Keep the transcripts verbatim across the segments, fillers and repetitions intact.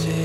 See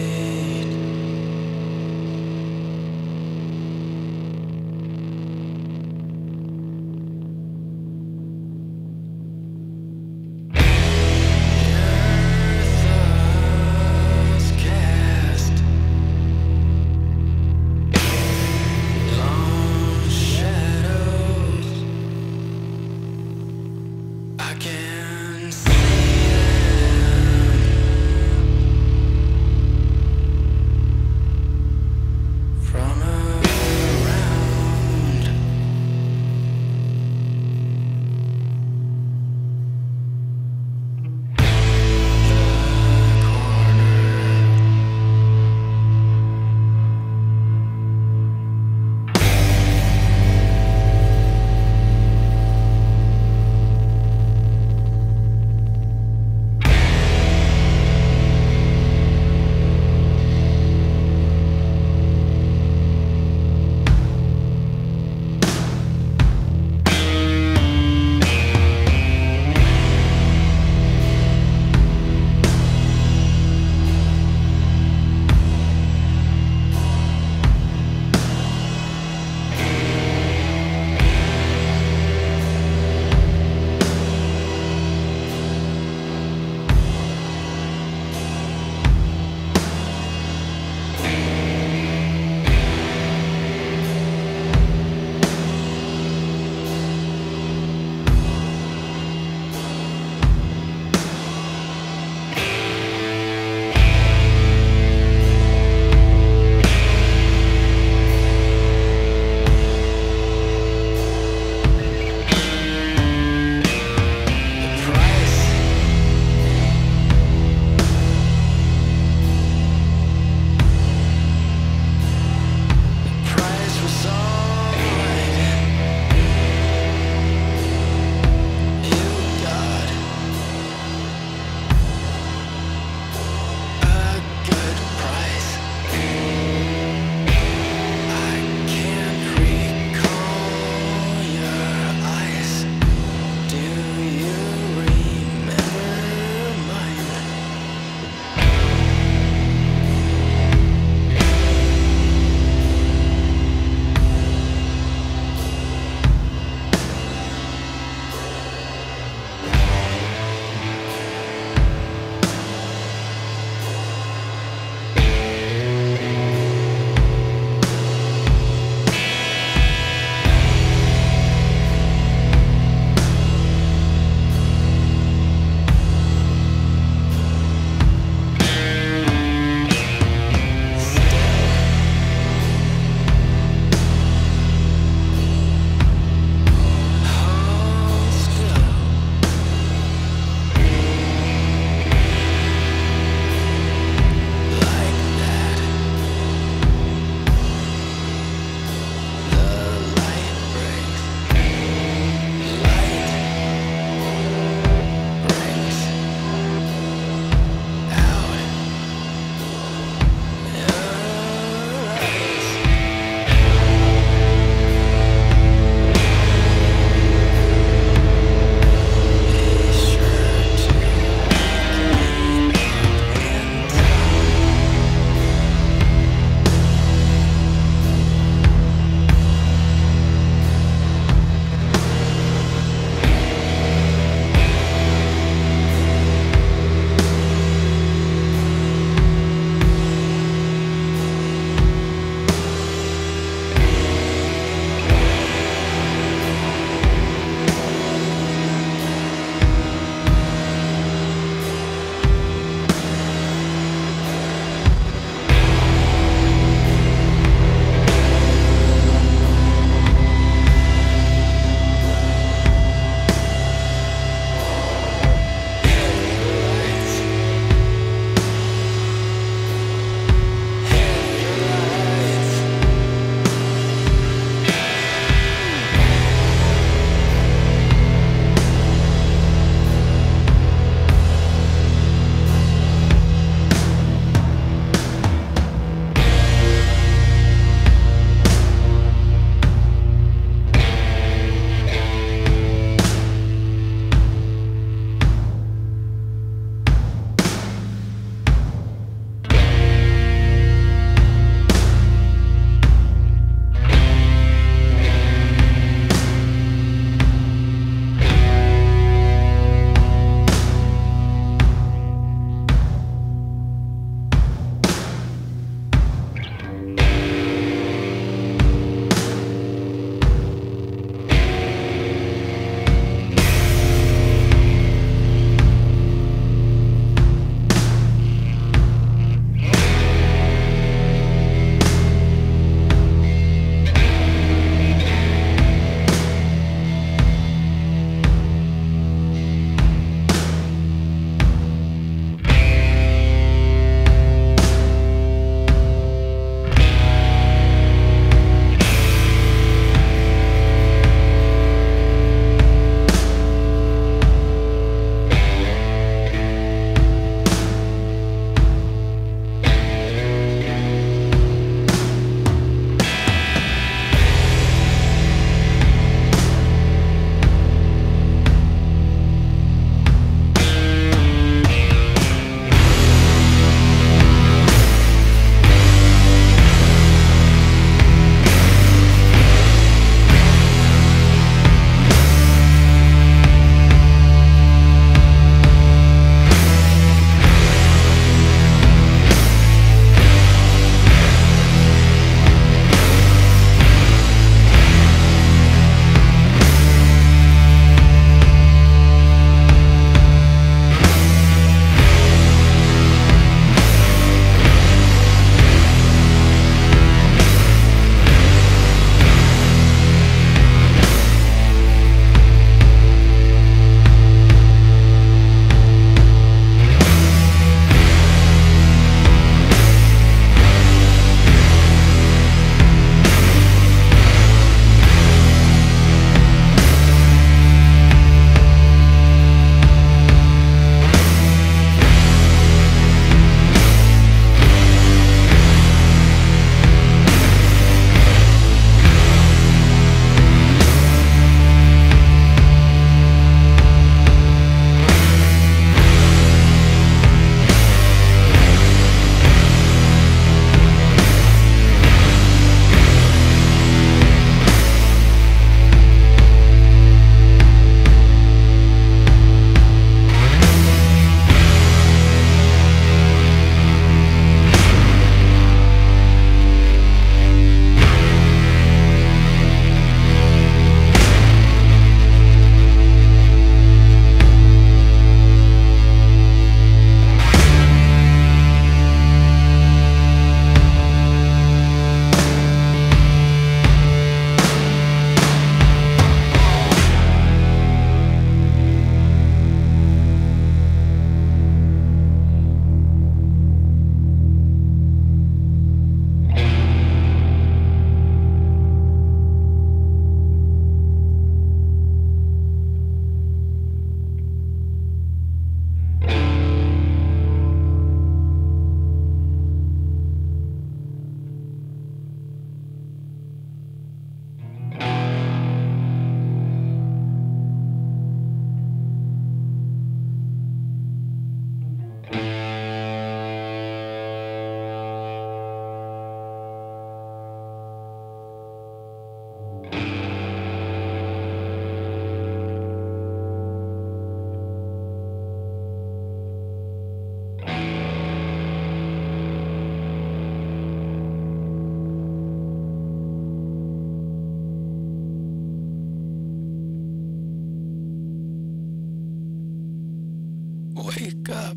back up.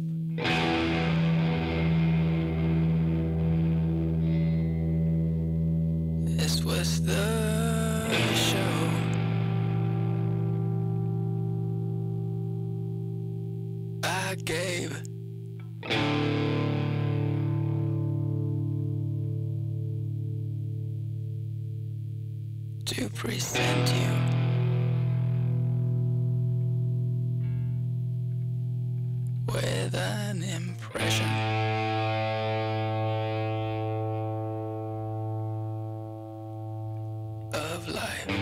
This was the show. I gave to present you. With an impression of life.